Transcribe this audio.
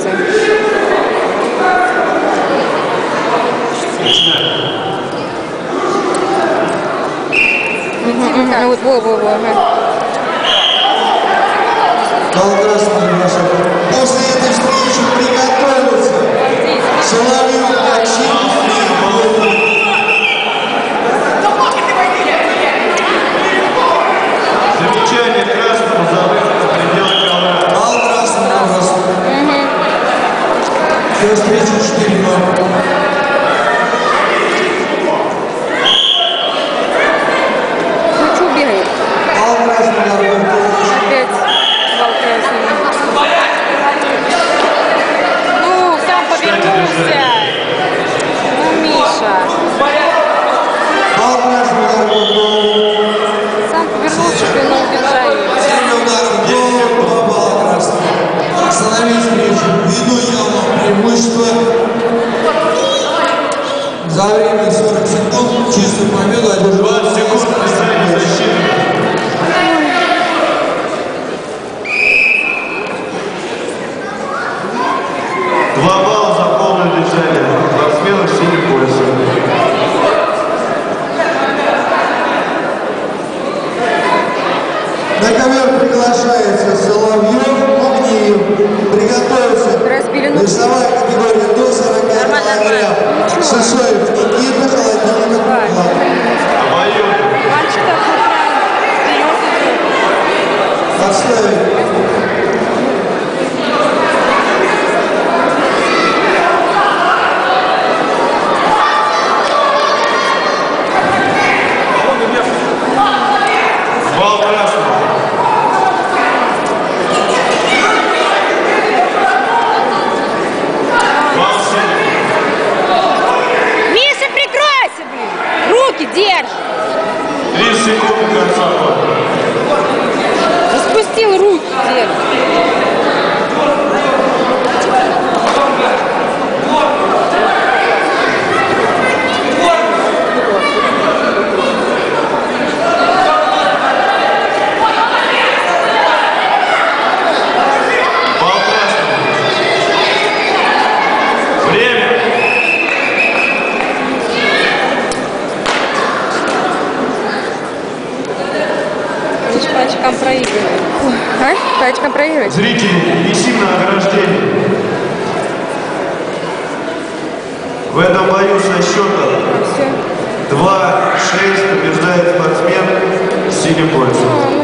сердце. После этой встречи приготовиться. Соловьев Аксенов и Волков. Замечание красного забыто в пределах колора. Мало красного у нас. Все встречи 4-2. За время 40 секунд чистую победу одержал. 20 секунд оставили защиту. Два балла за полное движение. Спортсмены в синем поясе. На ковер приглашается Соловьев, Огнеев. Приготовился. Весовая категория до 40 килограмм. Сысоев Никита, Холодильник Влад. Отставить. Бал красного. Держи! 3 секунды до конца. Распустил руки, проигрывать. Зрители, не сильно ограждение. В этом бою со счетом 2-6 побеждает спортсмен с синим поясом.